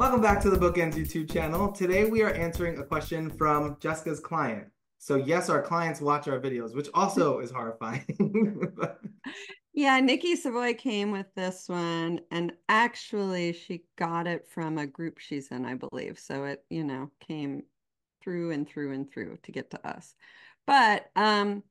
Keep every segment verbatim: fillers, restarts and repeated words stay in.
Welcome back to the BookEnds YouTube channel. Today we are answering a question from Jessica's client. So yes, our clients watch our videos, which also is horrifying. But... yeah, Nikki Savoy came with this one, and actually she got it from a group she's in, I believe. So it, you know, came through and through and through to get to us. But um,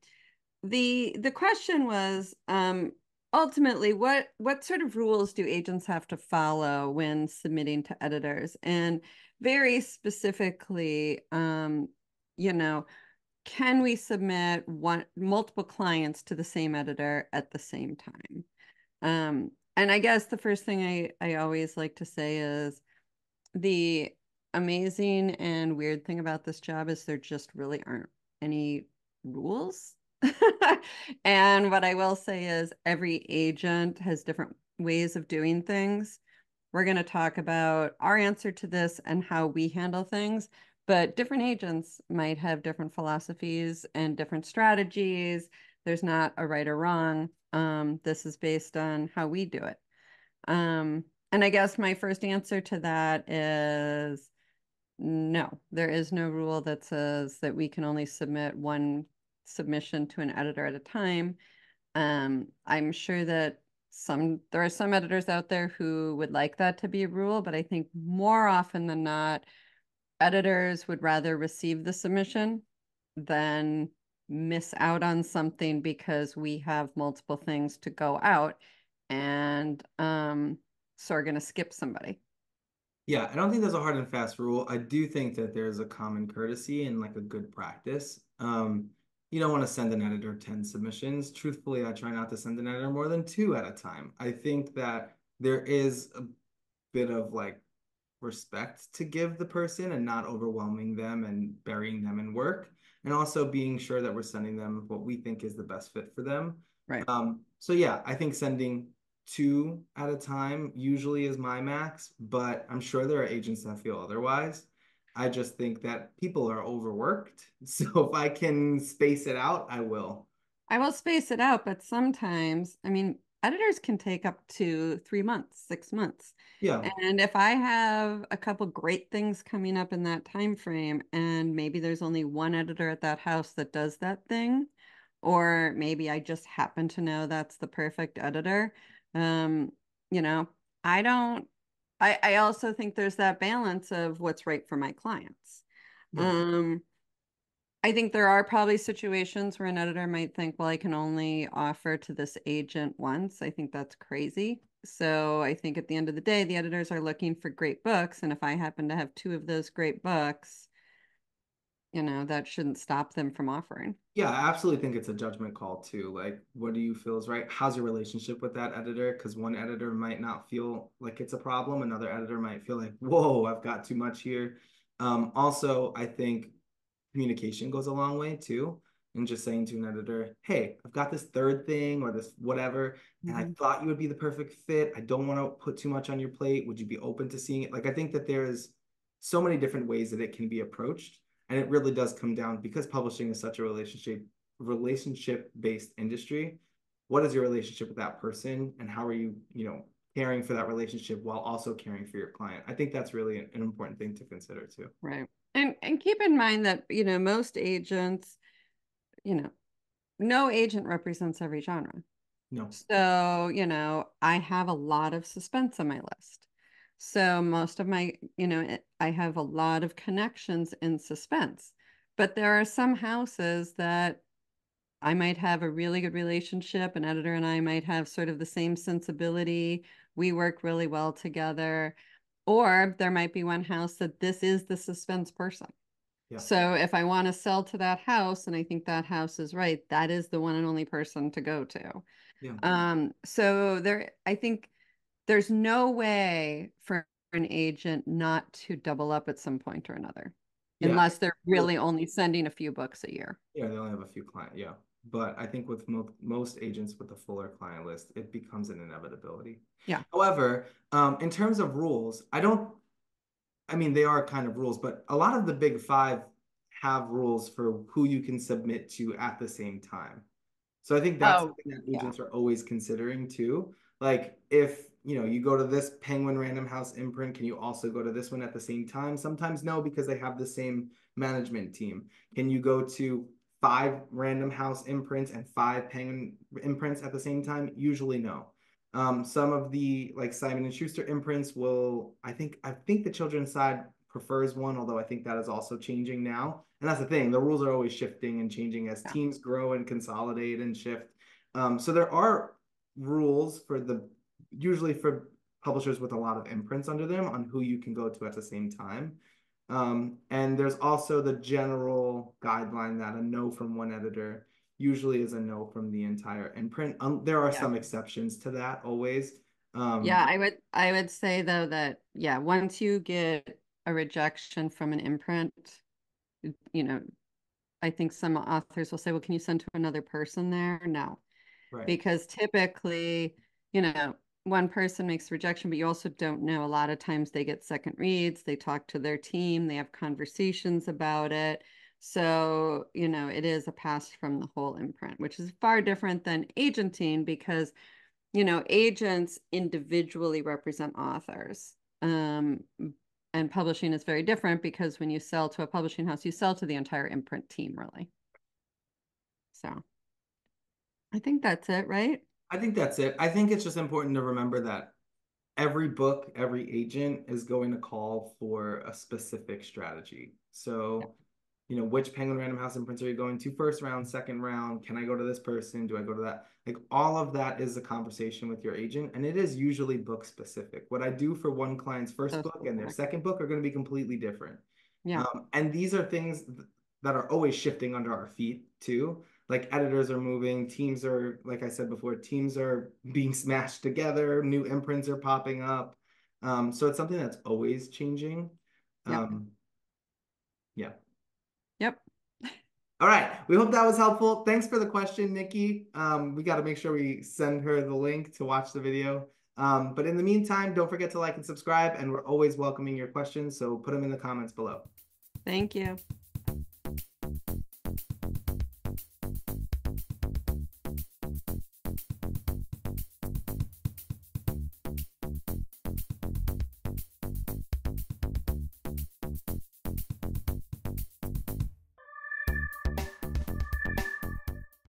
the the question was, um, ultimately, what what sort of rules do agents have to follow when submitting to editors? And very specifically, um, you know, can we submit one multiple clients to the same editor at the same time? Um, and I guess the first thing I, I always like to say is the amazing and weird thing about this job is there just really aren't any rules. And what I will say is every agent has different ways of doing things. We're going to talk about our answer to this and how we handle things, but different agents might have different philosophies and different strategies. There's not a right or wrong. Um, this is based on how we do it. Um, and I guess my first answer to that is no, there is no rule that says that we can only submit one submission to an editor at a time. Um, I'm sure that some there are some editors out there who would like that to be a rule, but I think more often than not, editors would rather receive the submission than miss out on something because we have multiple things to go out, and um, so are going to skip somebody. Yeah, I don't think there's a hard and fast rule. I do think that there's a common courtesy and like a good practice. Um, You don't want to send an editor ten submissions. Truthfully, I try not to send an editor more than two at a time. I think that there is a bit of like respect to give the person and not overwhelming them and burying them in work. And also being sure that we're sending them what we think is the best fit for them. Right. Um, so yeah, I think sending two at a time usually is my max, but I'm sure there are agents that feel otherwise. I just think that people are overworked. So if I can space it out, I will. I will space it out, but sometimes, I mean, editors can take up to three months, six months. Yeah. And if I have a couple great things coming up in that time frame, and maybe there's only one editor at that house that does that thing, or maybe I just happen to know that's the perfect editor, um, you know, I don't I, I also think there's that balance of what's right for my clients. Yeah. Um, I think there are probably situations where an editor might think, well, I can only offer to this agent once. I think that's crazy. So I think at the end of the day, the editors are looking for great books. And if I happen to have two of those great books, you know, that shouldn't stop them from offering. Yeah, I absolutely think it's a judgment call too. Like, what do you feel is right? How's your relationship with that editor? Because one editor might not feel like it's a problem. Another editor might feel like, whoa, I've got too much here. Um, also, I think communication goes a long way too. And just saying to an editor, hey, I've got this third thing or this whatever, mm-hmm. and I thought you would be the perfect fit. I don't want to put too much on your plate. Would you be open to seeing it? Like, I think that there is so many different ways that it can be approached. And it really does come down, because publishing is such a relationship relationship-based industry, what is your relationship with that person? And how are you, you know, caring for that relationship while also caring for your client? I think that's really an important thing to consider too. Right. And and keep in mind that, you know, most agents, you know, no agent represents every genre. No. So, you know, I have a lot of suspense on my list. So most of my, you know, I have a lot of connections in suspense, but there are some houses that I might have a really good relationship. An editor and I might have sort of the same sensibility. We work really well together, or there might be one house that this is the suspense person. Yeah. So if I want to sell to that house and I think that house is right, that is the one and only person to go to. Yeah. Um, so there, I think, there's no way for an agent not to double up at some point or another, yeah. unless they're really only sending a few books a year. Yeah, they only have a few clients, yeah. But I think with mo most agents with a fuller client list, it becomes an inevitability. Yeah. However, um, in terms of rules, I don't, I mean, they are kind of rules, but a lot of the big five have rules for who you can submit to at the same time. So I think that's oh, something that agents yeah. are always considering too. Like if you know, you go to this Penguin Random House imprint, can you also go to this one at the same time? Sometimes no, because they have the same management team. Can you go to five Random House imprints and five Penguin imprints at the same time? Usually no. Um, some of the like Simon and Schuster imprints will, I think, I think the children's side prefers one, although I think that is also changing now. And that's the thing, the rules are always shifting and changing as yeah. teams grow and consolidate and shift. Um, so there are rules for the, usually for publishers with a lot of imprints under them on who you can go to at the same time. Um, and there's also the general guideline that a no from one editor usually is a no from the entire imprint. Um, there are yeah. some exceptions to that always. Um, yeah, I would, I would say though that, yeah, once you get a rejection from an imprint, you know, I think some authors will say, well, can you send to another person there? No, right. Because typically, you know, one person makes rejection, but you also don't know. A lot of times they get second reads, they talk to their team, they have conversations about it. So, you know, it is a pass from the whole imprint, which is far different than agenting because, you know, agents individually represent authors. Um, and publishing is very different because when you sell to a publishing house, you sell to the entire imprint team, really. So I think that's it, right? I think that's it. I think it's just important to remember that every book, every agent is going to call for a specific strategy. So, yep. you know, which Penguin Random House imprints are you going to? First round, second round, can I go to this person? Do I go to that? Like all of that is a conversation with your agent, and it is usually book specific. What I do for one client's first That's book and their second book are going to be completely different. Yeah. Um, and these are things that are always shifting under our feet too. Like editors are moving, teams are, like I said before, teams are being smashed together, new imprints are popping up. Um, so it's something that's always changing. Um, yep. Yeah. Yep. All right, we hope that was helpful. Thanks for the question, Nikki. Um, we gotta make sure we send her the link to watch the video. Um, but in the meantime, don't forget to like and subscribe, and we're always welcoming your questions, so put them in the comments below. Thank you.